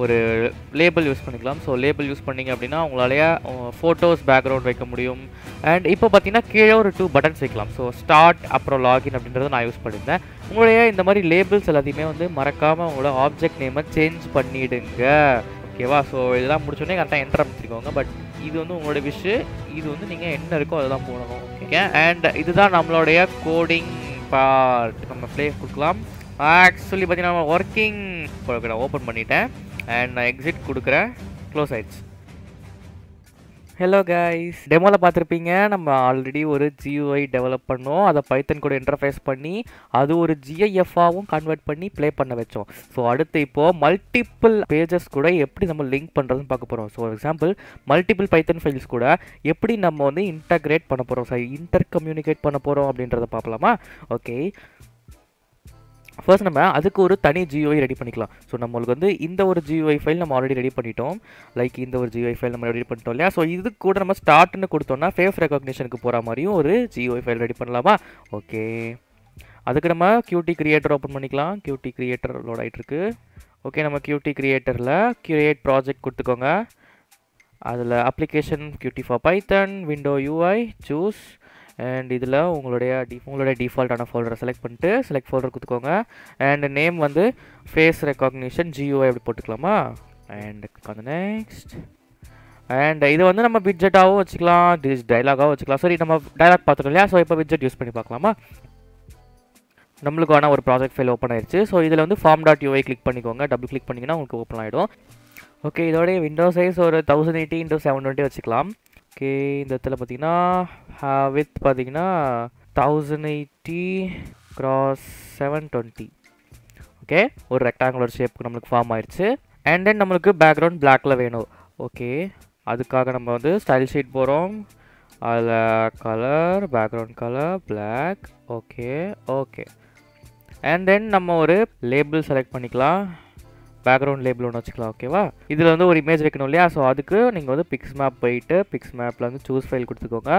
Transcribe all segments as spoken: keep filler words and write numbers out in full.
ஒரு label use பண்ணிக்கலாம். So label use பண்ணிங்க அப்படின்னா உங்களாலேயே ஃபோட்டோஸ் பேக்ரவுண்ட் வைக்க முடியும். அண்ட் இப்போ பார்த்தீங்கன்னா கீழே ஒரு டூ பட்டன்ஸ் வைக்கலாம். ஸோ ஸ்டார்ட் அப்புறம் லாகின் அப்படின்றத நான் யூஸ் பண்ணியிருந்தேன். உங்களுடைய இந்த மாதிரி லேபிள்ஸ் எல்லாத்தையுமே வந்து மறக்காமல் உங்களோட ஆப்ஜெக்ட் நேமை சேஞ்ச் பண்ணிவிடுங்க, ஓகேவா? ஸோ இதெல்லாம் முடிச்சோடனே கரெக்டாக என்டர் அமைச்சிருக்கோங்க. பட் இது வந்து உங்களோட விஷு, இது வந்து நீங்கள் என்ன இருக்கோ அதெல்லாம் போடணும், ஓகே? அண்ட் இதுதான் நம்மளுடைய கோடிங் பார்ட். நம்ம ப்ளே கொடுக்கலாம். ஆக்சுவலி பார்த்தீங்கன்னா நம்ம ஒர்க்கிங் நான் ஓப்பன் பண்ணிட்டேன் அண்ட் நான் எக்ஸிட் கொடுக்குறேன். க்ளோஸ் ஆயிடுச்சு. ஹலோ கைஸ், டெமோவில் பார்த்துருப்பீங்க நம்ம ஆல்ரெடி ஒரு ஜியூஐ டெவலப் பண்ணோம். அதை பைத்தன் கூட இன்டர்ஃபேஸ் பண்ணி அது ஒரு ஜிஐஎஃபாகவும் கன்வெர்ட் பண்ணி ப்ளே பண்ண வச்சோம். ஸோ அடுத்து இப்போது மல்டிபிள் பேஜஸ் கூட எப்படி நம்ம லிங்க் பண்ணுறதுன்னு பார்க்க போகிறோம். So example multiple Python files கூட எப்படி நம்ம வந்து இன்டர்கிரேட் பண்ண போகிறோம், சாரி இன்டர் கம்யூனிகேட் பண்ண போகிறோம் அப்படின்றத பார்க்கலாமா? ஓகே, ஃபர்ஸ்ட் நம்ம அதுக்கு ஒரு தனி ஜியூஐ ரெடி பண்ணிக்கலாம். ஸோ நம்மளுக்கு வந்து இந்த ஒரு ஜியூஐ ஃபைல் நம்ம ஆல்ரெடி ரெடி பண்ணிட்டோம். லைக் இந்த ஒரு ஜியூஐ ஃபைல் நம்ம ரெடி பண்ணிட்டோம் இல்லையா? ஸோ இதுக்கு கூட நம்ம ஸ்டார்ட்னு கொடுத்தோம்னா ஃபேஸ் ரெகக்னிஷனுக்கு போகிற மாதிரியும் ஒரு ஜியூஐ ஃபைல் ரெடி பண்ணலாமா? ஓகே, அதுக்கு நம்ம Qt Creator ஓப்பன் பண்ணிக்கலாம். Qt Creator லோட் ஆகிட்டு இருக்கு. ஓகே, நம்ம Qt Creatorல கிரியேட் ப்ராஜெக்ட் கொடுத்துக்கோங்க. அதில் application Qt for Python, window UI choose. And இதில் உங்களுடைய டி உங்களுடைய டிஃபால்ட்டான ஃபோல்டரை செலக்ட் பண்ணிட்டு செலக்ட் ஃபோல்டர் கொடுத்துக்கோங்க. அண்ட் நேம் வந்து ஃபேஸ் ரெகக்னிஷன் ஜியூஐ அப்படி போட்டுக்கலாமா? அண்ட் அந்த நெக்ஸ்ட் அண்ட் இதை வந்து நம்ம விட்ஜெட்டாகவும் வச்சுக்கலாம், டிஸ் டைலாகாகவும் வச்சுக்கலாம். சரி, நம்ம டைலாக் பார்த்துட்டோம் இல்லையா? ஸோ இப்போ விட்ஜெட் யூஸ் பண்ணி பார்க்கலாமா? நம்மளுக்கான ஒரு ப்ராஜெக்ட் ஃபைல் ஓப்பன் ஆயிடுச்சு. ஸோ இதில் வந்து ஃபார்ம் டாட் யூஐ கிளிக் பண்ணிக்கோங்க. டபுள் கிளிக் பண்ணிங்கன்னா உங்களுக்கு ஓப்பன் ஆகிடும். ஓகே, இதோடைய விண்டோ சைஸ் ஒரு thousand eighty into seven twenty வச்சுக்கலாம். ஓகே, இந்த இடத்துல பார்த்தீங்கன்னா வித் பார்த்தீங்கன்னா thousand eighty cross seven twenty okay, ஒரு ரெக்டாங்குலர் ஷேப்புக்கு நம்மளுக்கு ஃபார்ம் ஆயிடுச்சு. அண்ட் தென் நம்மளுக்கு பேக்ரவுண்ட் பிளாக்கில் வேணும். ஓகே, அதுக்காக நம்ம வந்து ஸ்டைல் ஷீட் போகிறோம். அதில் colour background colour black. Okay okay and then நம்ம ஒரு லேபிள் செலக்ட் பண்ணிக்கலாம். பேக்ரவுண்ட் லேபிள் ஒன்று வச்சுக்கலாம், ஓகேவா? இதில் வந்து ஒரு இமேஜ் வைக்கணும் இல்லையா? ஸோ அதுக்கு நீங்கள் வந்து பிக்ஸ் மேப் போயிட்டு பிக்ஸ் மேப்பில் வந்து சூஸ் ஃபைல் கொடுத்துக்கோங்க.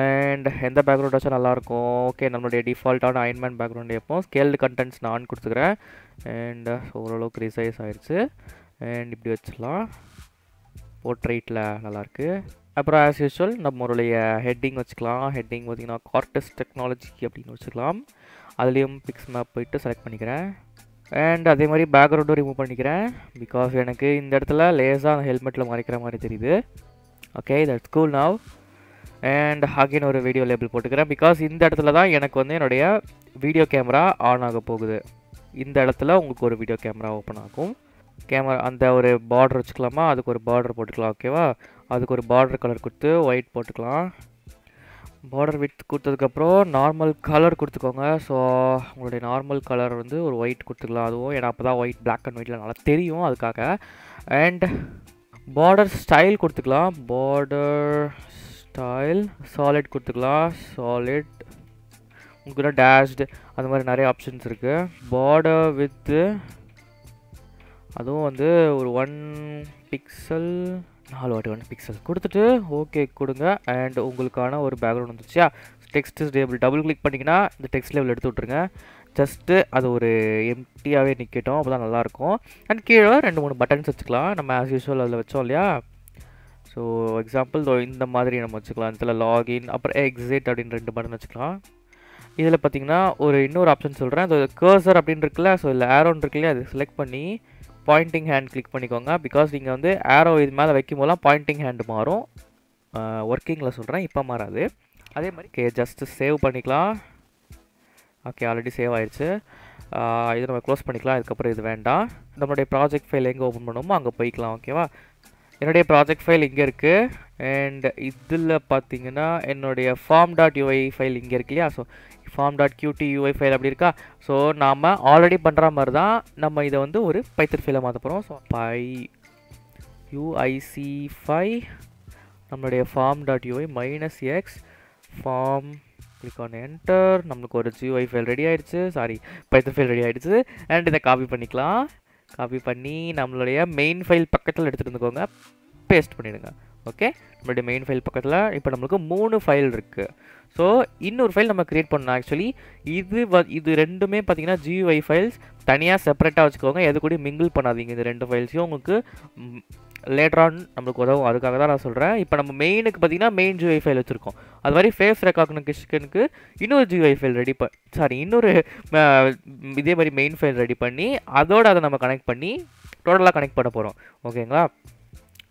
அண்ட் எந்த பேக்ரவுண்ட் வச்சா நல்லாயிருக்கும்? ஓகே, நம்மளுடைய டிஃபால்ட்டான அயன்மேன் பேக்ரவுண்ட் எப்போது ஸ்கேல்டு கண்டென்ட்ஸ் நான் கொடுத்துக்கிறேன். அண்ட் ஓரளவுக்கு ரிசைஸ் ஆயிடுச்சு. அண்ட் இப்படி வச்சிடலாம். போர்ட்ரைட்டில் நல்லாயிருக்கு. அப்புறம் ஆஸ் யூஸ்வல் நம்மளுடைய ஹெட்டிங் வச்சுக்கலாம். ஹெட்டிங் பார்த்திங்கன்னா கார்டெக்ஸ் டெக்னாலஜி அப்படின்னு வச்சுக்கலாம். அதுலேயும் பிக்ஸ் மேப் போயிட்டு செலக்ட் பண்ணிக்கிறேன். அண்ட் அதே மாதிரி பேக்ரவுண்டும் ரிமூவ் பண்ணிக்கிறேன், பிகாஸ் எனக்கு இந்த இடத்துல லேஸாக அந்த ஹெல்மெட்டில் மறைக்கிற மாதிரி தெரியுது. Okay, that's cool now. And again ஒரு வீடியோ லேபிள் போட்டுக்கிறேன், பிகாஸ் இந்த இடத்துல தான் எனக்கு வந்து என்னுடைய வீடியோ கேமரா ஆன் ஆக போகுது. இந்த இடத்துல உங்களுக்கு ஒரு வீடியோ கேமரா ஓப்பன் ஆகும். கேமரா அந்த ஒரு பார்டர் வச்சுக்கலாமா? அதுக்கு ஒரு பார்டர் போட்டுக்கலாம், ஓகேவா? அதுக்கு ஒரு பார்டர் கலர் கொடுத்து ஒயிட் போட்டுக்கலாம். பார்டர் வித் கொடுத்ததுக்கப்புறம் நார்மல் கலர் கொடுத்துக்கோங்க. ஸோ உங்களுடைய நார்மல் கலர் வந்து ஒரு ஒயிட் கொடுத்துக்கலாம். அதுவும் ஏன்னா அப்போ தான் ஒயிட் பிளாக் அண்ட் ஒயிட்டில் நல்லா தெரியும், அதுக்காக. அண்ட் பார்டர் ஸ்டைல் கொடுத்துக்கலாம். பார்டர் ஸ்டைல் சாலிட் கொடுத்துக்கலாம். சாலிட் உங்களுக்குள்ள டேஷ்டு அந்த மாதிரி நிறைய ஆப்ஷன்ஸ் இருக்குது. பார்டர் வித்து அதுவும் வந்து ஒரு ஒன் பிக்சல் நாலு வாட்டி ஒன் பிக்சல் கொடுத்துட்டு ஓகே கொடுங்க. அண்ட் உங்களுக்கான ஒரு பேக்ரவுண்ட் வந்துச்சுயா? டெக்ஸ்ட் லேபிள் டபுள் கிளிக் பண்ணிங்கன்னா இந்த டெக்ஸ்ட் லேபிள் எடுத்து விட்ருங்க. ஜஸ்ட்டு அது ஒரு எம்டியாகவே நிற்கட்டும், அப்போ தான் நல்லாயிருக்கும். அண்ட் கீழே ரெண்டு மூணு பட்டன்ஸ் வச்சுக்கலாம். நம்ம ஆஸ் யூஸ்வல் அதில் வச்சோம் இல்லையா? ஸோ எக்ஸாம்பிள் இந்த மாதிரி நம்ம வச்சுக்கலாம். இதில் லாகின் அப்புறம் எக்ஸிட் அப்படின்னு ரெண்டு பட்டன் வச்சுக்கலாம். இதில் பார்த்தீங்கன்னா ஒரு இன்னொரு ஆப்ஷன் சொல்கிறேன். அது கர்சர் அப்படின்னு இருக்குல்ல, ஸோ இல்லை ஆரோன் இருக்கு இல்லையா? அது செலக்ட் பண்ணி பாயிண்டிங் ஹேண்ட் கிளிக் பண்ணிக்கோங்க, பிகாஸ் நீங்கள் வந்து ஆரோ இது மேலே வைக்கும் போதெல்லாம் பாயிண்டிங் ஹேண்டு மாறும். ஒர்க்கிங்கில் சொல்கிறேன், இப்போ மாறாது. அதே மாதிரி கே ஜஸ்ட்டு சேவ் பண்ணிக்கலாம். ஓகே, ஆல்ரெடி சேவ் ஆயிடுச்சு. இதை நம்ம க்ளோஸ் பண்ணிக்கலாம். இதுக்கப்புறம் இது வேண்டாம். நம்மளுடைய ப்ராஜெக்ட் ஃபைல் எங்கே ஓப்பன் பண்ணுவோமோ அங்கே போய்க்கலாம், ஓகேவா? என்னுடைய ப்ராஜெக்ட் ஃபைல் இங்கே இருக்குது. அண்ட் இதில் பார்த்தீங்கன்னா என்னுடைய ஃபார்ம் டாட் யூஐ ஃபைல் இங்கே இருக்கு இல்லையா? So form dot QT UI file அப்படி இருக்கா? ஸோ நாம் ஆல்ரெடி பண்ணுற மாதிரி தான் நம்ம இதை வந்து ஒரு பைத்தன் ஃபைலை மாற்ற போகிறோம். ஸோ பை யூஐசி ஃபை நம்மளுடைய form dot UI minus X form click on enter. நம்மளுக்கு ஒரு ஜியூஐ ஃபைல் ரெடி ஆகிடுச்சு, சாரி பைத்தன் ஃபைல் ரெடி ஆகிடுச்சு. அண்ட் இதை காப்பி பண்ணிக்கலாம். காப்பி பண்ணி நம்மளுடைய மெயின் ஃபைல் பக்கத்தில் எடுத்துகிட்டு வந்துக்கோங்க, பேஸ்ட் பண்ணிவிடுங்க. ஓகே, நம்மளுடைய மெயின் ஃபைல் பக்கத்தில் இப்போ நம்மளுக்கு மூணு ஃபைல் இருக்குது. So இன்னொரு ஃபைல் நம்ம கிரியேட் பண்ணனும். ஆக்சுவலி இது இது ரெண்டுமே பாத்தீங்கன்னா G U I ஃபைல்ஸ், தனியா செப்பரேட்டா வச்சுக்கோங்க, எது கூட மிங்கிள் பண்ணாதீங்க. இந்த ரெண்டு ஃபைல்ஸையும் உங்களுக்கு லேட்டர் ஆன் நமக்கு உதவும், அதுக்காக தான் நான் சொல்கிறேன். இப்போ நம்ம மெயினுக்கு பார்த்தீங்கன்னா main G U I file வச்சுருக்கோம். அது மாதிரி ஃபேஸ் ரெக்காக்னிஷனுக்கு இன்னொரு G U I file ready பண் சாரி இன்னொரு இதே மாதிரி மெயின் ஃபைல் ரெடி பண்ணி அதோடு அதை நம்ம கனெக்ட் பண்ணி டோட்டலாக கனெக்ட் பண்ண போகிறோம். ஓகேங்களா,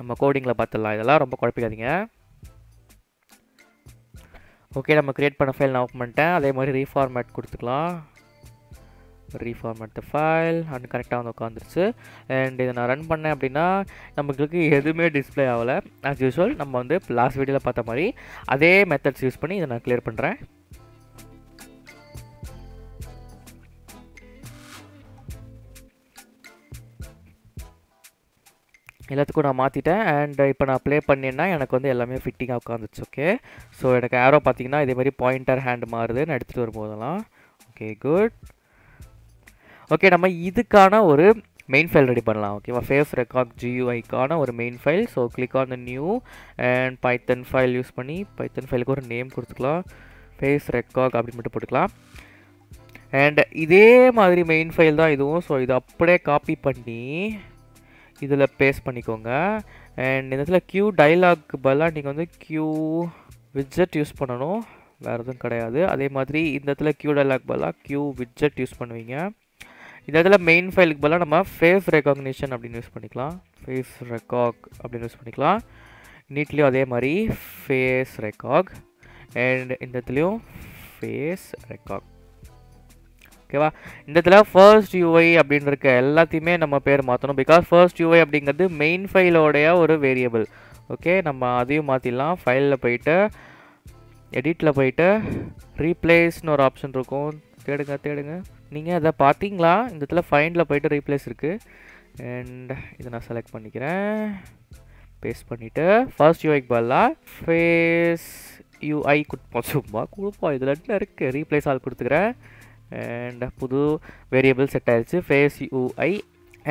நம்ம கோடிங்கில் பார்த்துடலாம், இதெல்லாம் ரொம்ப குழப்பிக்காதீங்க. ஓகே, நம்ம க்ரியேட் பண்ண ஃபைல் நான் ஓப்பன் பண்ணிட்டேன். அதே மாதிரி ரீஃபார்மேட் கொடுத்துக்கலாம். reformat the file and correct ah ukandirchu and idu na run panna appadina namakku edume display avula as usual நம்ம வந்து last video la paatha mari adhe methods use panni idu na clear pandren. எல்லாத்துக்கும் நான் மாற்றிட்டேன். And இப்போ நான் play பண்ணிணேன்னா எனக்கு வந்து எல்லாமே ஃபிட்டிங்காக உட்காந்துச்சு. ஓகே, ஸோ எனக்கு ஆரோ பார்த்தீங்கன்னா இதே மாதிரி பாயிண்டர் ஹேண்ட் மாறுதுன்னு எடுத்துகிட்டு வரும்போதெல்லாம் ஓகே குட். ஓகே, நம்ம இதுக்கான ஒரு மெயின் ஃபைல் ரெடி பண்ணலாம். ஓகேவா, ஃபேஸ் ரெக்காக் G U I-க்கான ஒரு main file. So click on the new and Python file use பண்ணி பைத்தன் ஃபைலுக்கு ஒரு நேம் கொடுத்துக்கலாம், ஃபேஸ் ரெக்காக் அப்படின்னு மட்டும் போட்டுக்கலாம். அண்ட் இதே மாதிரி மெயின் ஃபைல் தான் இதுவும். ஸோ இதை அப்படியே காப்பி பண்ணி இதில் பேஸ்ட் பண்ணிக்கோங்க. அண்ட் இந்த இடத்துல Q டைலாக் பதிலாக நீங்கள் வந்து Q விட்ஜெட் யூஸ் பண்ணணும், வேறு எதுவும் கிடையாது. அதே மாதிரி இந்த இடத்துல Q டைலாக் பதிலாக Q விட்ஜெட் யூஸ் பண்ணுவீங்க. இந்த இடத்துல மெயின் ஃபைலுக்கு பதிலாக நம்ம ஃபேஸ் ரெக்காக்னிஷன் அப்படின்னு யூஸ் பண்ணிக்கலாம், ஃபேஸ் ரெக்காக் அப்படின்னு யூஸ் பண்ணிக்கலாம். நீட்லேயும் அதே மாதிரி ஃபேஸ் ரெக்காக் அண்ட் இந்த இடத்துலையும் ஃபேஸ் ரெக்காக். ஓகேவா, இந்த இடத்துல ஃபர்ஸ்ட் U I அப்படின்னு இருக்க எல்லாத்தையுமே நம்ம பேர் மாற்றணும். பிகாஸ் ஃபர்ஸ்ட் U I அப்படிங்கிறது மெயின் ஃபைலோடைய ஒரு வேரியபிள். ஓகே, நம்ம அதையும் மாற்றிடலாம். ஃபைலில் போயிட்டு எடிட்டில் போயிட்டு ரீப்ளேஸ்னு ஒரு ஆப்ஷன் இருக்கும், தேடுங்க தேடுங்க. நீங்கள் அதை பார்த்தீங்களா, இந்த இடத்துல ஃபைண்டில் போய்ட்டு ரீப்ளேஸ் இருக்குது. அண்ட் இதை நான் செலக்ட் பண்ணிக்கிறேன், பேஸ்ட் பண்ணிவிட்டு ஃபர்ஸ்ட் U I-க்கு பதிலாக ஃபேஸ் U I கொடுப்போம். சும்மா கொடுப்போம், இதில் என்ன இருக்குது, ரீப்ளேஸ் ஆல் கொடுத்துக்கிறேன். அண்ட் புது வேரியபிள் செட் ஆகிடுச்சு ஃபேஸ் U I.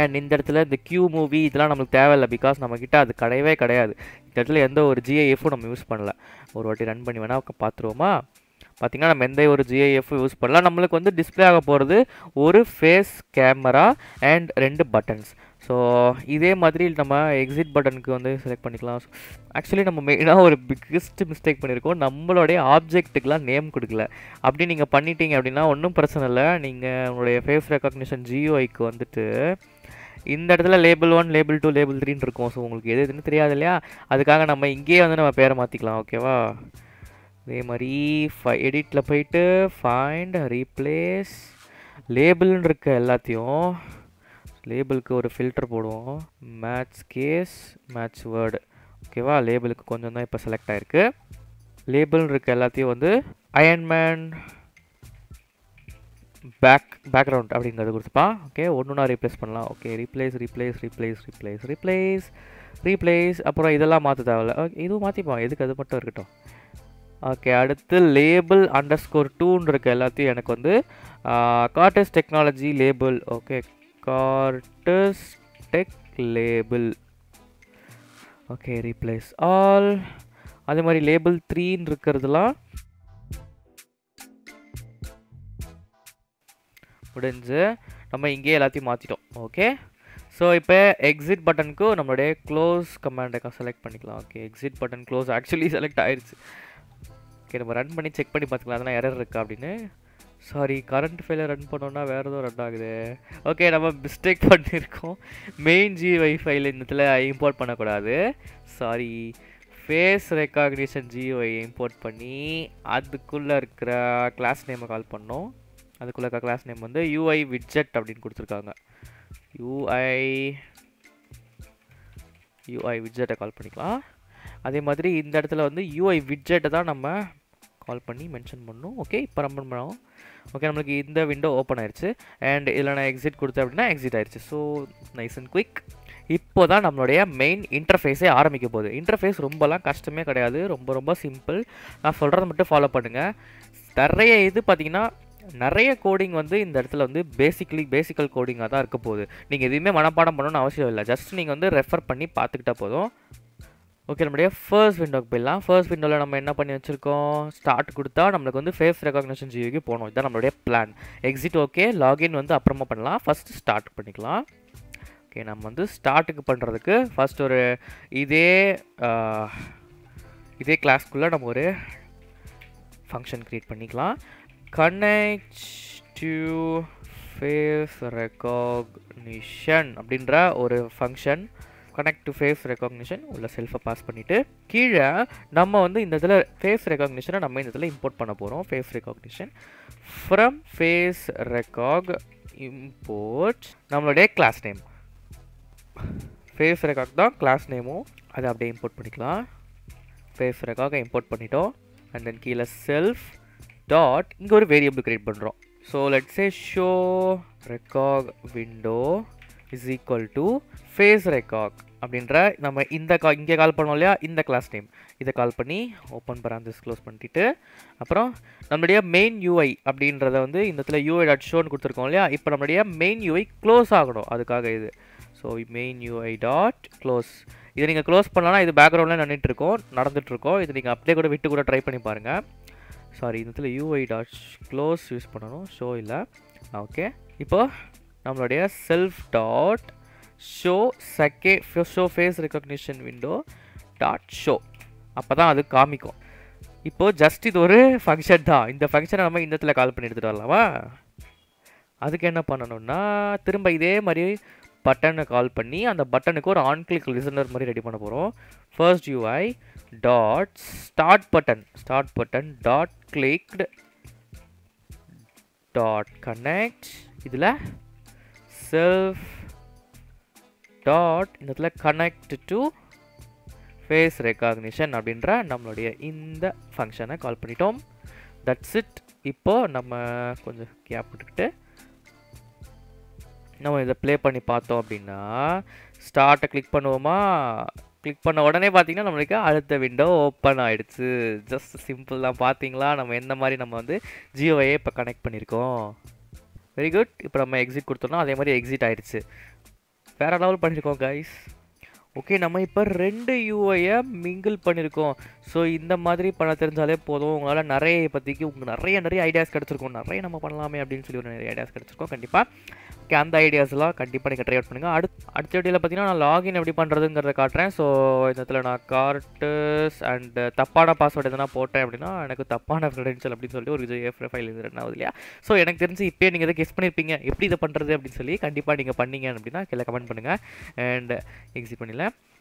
அண்ட் இந்த இடத்துல இந்த Q மூவி இதெல்லாம் நம்மளுக்கு தேவையில்லை, பிகாஸ் நம்மக்கிட்ட அது கிடையவே கிடையாது. இந்த இடத்துல எந்த ஒரு G I F-ம் நம்ம யூஸ் பண்ணல. ஒரு வாட்டி ரன் பண்ணி வேணால் பார்த்துருவோமா, பார்த்திங்கன்னா நம்ம எந்த ஒரு G I F யூஸ் பண்ணலாம். நம்மளுக்கு வந்து டிஸ்பிளே ஆக போகிறது ஒரு ஃபேஸ் கேமரா அண்ட் ரெண்டு பட்டன்ஸ். ஸோ இதே மாதிரி நம்ம எக்ஸிட் பட்டனுக்கு வந்து செலக்ட் பண்ணிக்கலாம். ஆக்சுவலி நம்ம மெயினாக ஒரு பிக்கஸ்ட் மிஸ்டேக் பண்ணியிருக்கோம், நம்மளுடைய ஆப்ஜெக்ட்டுக்கெலாம் நேம் கொடுக்கல. அப்படி நீங்கள் பண்ணிட்டீங்க அப்படின்னா ஒன்றும் பிரச்சனை இல்லை. நீங்கள் உங்களுடைய ஃபேஸ் ரெக்காக்னிஷன் G U I-க்கு வந்துட்டு இந்த இடத்துல label one label two label த்ரீன்னு இருக்கும். ஸோ உங்களுக்கு எது எதுன்னு தெரியாது இல்லையா, அதுக்காக நம்ம இங்கேயே வந்து நம்ம பேரை மாற்றிக்கலாம். ஓகேவா, அதே மாதிரி ஃபை எடிட்டில் போயிட்டு ஃபைண்ட் ரீப்ளேஸ் லேபிள்னு இருக்க எல்லாத்தையும் லேபிளுக்கு ஒரு ஃபில்டர் போடுவோம், மேட்ச் கேஸ் மேட்ச் வேர்டு. ஓகேவா, லேபிளுக்கு கொஞ்சம் தான் இப்போ செலக்ட் ஆகிருக்கு. லேபிள்னு இருக்க எல்லாத்தையும் வந்து அயன்மேன் பேக் பேக்ரவுண்ட் அப்படிங்கிறது கொடுத்துப்பா. ஓகே, ஒன்றுனா ரீப்ளேஸ் பண்ணலாம். Okay, replace replace replace replace replace replace அப்புறம் இதெல்லாம் மாற்ற தேவையில்ல. ஓகே, இதுவும் மாற்றிப்போம், எதுக்கு அது மட்டும் இருக்கட்டும். ஓகே, அடுத்து லேபிள் அண்டர் ஸ்கோர் டூன்னு இருக்க எல்லாத்தையும் எனக்கு வந்து Cortex Technology label. Okay, Cortex tech label. Okay, replace all. அதே மாதிரி லேபிள் த்ரீன்னு இருக்கிறதுலாம் முடிஞ்சு நம்ம இங்கேயே எல்லாத்தையும் மாற்றிட்டோம். ஓகே, ஸோ இப்போ எக்ஸிட் பட்டனுக்கு நம்மளுடைய க்ளோஸ் கமாண்டை செலக்ட் பண்ணிக்கலாம். Okay, exit button close actually select ஆயிடுச்சு. ஓகே, நம்ம ரன் பண்ணி செக் பண்ணி பார்த்துக்கலாம் அதெல்லாம் எரர் இருக்கா அப்படின்னு. சாரி, கரண்ட் ஃபைலை ரன் பண்ணோன்னா வேறு ஏதோ ரன் ஆகுது. ஓகே, நம்ம மிஸ்டேக் பண்ணியிருக்கோம், main G U I file இந்த இடத்துல இம்போர்ட் பண்ணக்கூடாது. Sorry, face recognition G U I import பண்ணி அதுக்குள்ளே இருக்கிற கிளாஸ் நேமை கால் பண்ணோம். அதுக்குள்ளே இருக்கிற கிளாஸ் நேம் வந்து U I விட்ஜெட் அப்படின்னு கொடுத்துருக்காங்க. U I U I விட்ஜெட்டை கால் பண்ணிக்கலாம். அதே மாதிரி இந்த இடத்துல வந்து U I விட்ஜெட்டை தான் நம்ம கால் பண்ணி மென்ஷன் பண்ணணும். ஓகே, இப்போ ரன் பண்ணுவோம். ஓகே, நம்மளுக்கு இந்த விண்டோ ஓப்பன் ஆயிடுச்சு. அண்ட் இதில் நான் எக்ஸிட் கொடுத்தேன் அப்படின்னா எக்ஸிட் ஆயிடுச்சு. So nice and quick. இப்போ தான் நம்மளுடைய மெயின் இன்டர்ஃபேஸே ஆரம்பிக்க போகுது. இன்டர்ஃபேஸ் ரொம்பலாம் கஷ்டமே கிடையாது, ரொம்ப ரொம்ப சிம்பிள். நான் சொல்கிறத மட்டும் ஃபாலோ பண்ணுங்கள். நிறைய இது பார்த்திங்கன்னா நிறைய கோடிங் வந்து இந்த இடத்துல வந்து பேசிக்கலி பேசிக்கல் கோடிங்காக தான் இருக்க போகுது. நீங்கள் எதுவுமே மனப்பாடம் பண்ணணும்னு அவசியம் இல்லை, ஜஸ்ட் நீங்கள் வந்து ரெஃபர் பண்ணி பார்த்துக்கிட்டா போதும். Okay, we first window. First window, we will start the face recognition G U I. This is our plan. Exit okay, login is first start. Okay, we will start first one. This uh, class we function create panikla. Connect to face recognition. Abdindra function. Connect to face recognition ulla self pass pannite keela nama vandu indha face recognition nama indha import panna porom face recognition from face recog import nammaloda class name face recog da class name adha apdi import panikalam face recog import pannitom and then keela self dot inga or variable create pandrom so let's say show recog window is equal to face recog அப்படின்ற நம்ம இந்த இங்க கால் பண்ணோம் இல்லையா இந்த class name இத கால் பண்ணி open parenthesis close பண்ணிட்டு அப்புறம் நம்மளுடைய மெயின் U I அப்படின்றத வந்து இந்த இடத்துல U I.show னு கொடுத்திருக்கோம் இல்லையா இப்போ நம்மளுடைய மெயின் U I க்ளோஸ் ஆகணும் அதுக்காக இது so main U I. Close இத நீங்க க்ளோஸ் பண்ணலனா இது பேக்ரவுண்ட்ல நின்னுட்டு இருக்கும் நடந்துட்டு இருக்கும் இது நீங்க அப்படியே கூட விட்டு கூட ட்ரை பண்ணி பாருங்க சாரி இந்த இடத்துல U I.close யூஸ் பண்ணனும் show இல்ல ஓகே இப்போ நம்மளுடைய self. Show sake show face recognition window dot show அப்பதான் அது காமிக்கும் இப்போ ஜஸ்ட் இது ஒரு ஃபங்க்ஷன் தான் இந்த ஃபங்க்ஷனை நாம இந்த இடத்துல கால் பண்ணி எடுத்துட்டு வரலாமா அதுக்கு என்ன பண்ணனும்னா திரும்ப இதே மாதிரி பட்டனை கால் பண்ணி அந்த பட்டனுக்கு ஒரு ஆன் கிளிக் லிசனர் மாதிரி ரெடி பண்ண போறோம் first U I dot start button start button dot clicked dot connect இதுல self dot indha connect to face recognition அப்படிங்கற நம்மளுடைய இந்த ஃபங்க்ஷனை கால் பண்ணிட்டோம் that's it இப்போ நம்ம கொஞ்சம் கேப் விட்டுட்டு நம்ம இத ப்ளே பண்ணி பார்த்தோம் அப்படினா ஸ்டார்ட் கிளிக் பண்ணுவோமா கிளிக் பண்ண உடனே பாத்தீங்கன்னா நமக்கு அடுத்த விண்டோ ஓபன் ஆயிடுச்சு just சிம்பிளா பாத்தீங்களா நம்ம என்ன மாதிரி நம்ம வந்து G U I இப்ப கனெக்ட் பண்ணிருக்கோம் very good இப்போ நம்ம எக்ஸிட் கொடுத்தோம்னா அதே மாதிரி எக்ஸிட் ஆயிடுச்சு வேற லெவல் பண்ணிருக்கோம் गाइस ஓகே நம்ம இப்ப ரெண்டு U I ஐ மிங்கிள் பண்ணிருக்கோம் சோ இந்த மாதிரி பண்ண தெரிஞ்சாலே போதும் உங்களால நிறைய பத்திக்கு உங்களுக்கு நிறைய நிறைய ஐடியாஸ் கிடைச்சிருக்கும் நிறைய நம்ம பண்ணலாமே அப்படினு சொல்லி நிறைய ஐடியாஸ் கிடைச்சிருக்கும் கண்டிப்பா ஓகே அந்த ஐடியாஸ்லாம் கண்டிப்பா நீங்க ட்ரை அவுட் பண்ணுங்க அடுத்த வீடியோல பாத்தீங்கன்னா நான் லாகின் எப்படி பண்றதுங்கறத காட்றேன் சோ இதத்துல நான் Cortex and தப்பான பாஸ்வேர்ட் எதனா போட்டேன் அப்படினா எனக்கு தப்பான credential அப்படினு சொல்லி ஒரு G U I ஃபைல் இருந்துறேன் ஆகுதுலையா சோ எனக்கு தெரிஞ்சு இப்பே நீங்க இத கெஸ் பண்ணிருப்பீங்க எப்படி இத பண்றது அப்படினு சொல்லி கண்டிப்பா நீங்க பண்ணீங்க அப்படினா கீழ கமெண்ட் பண்ணுங்க and எக்ஸிட் பண்ணலாம்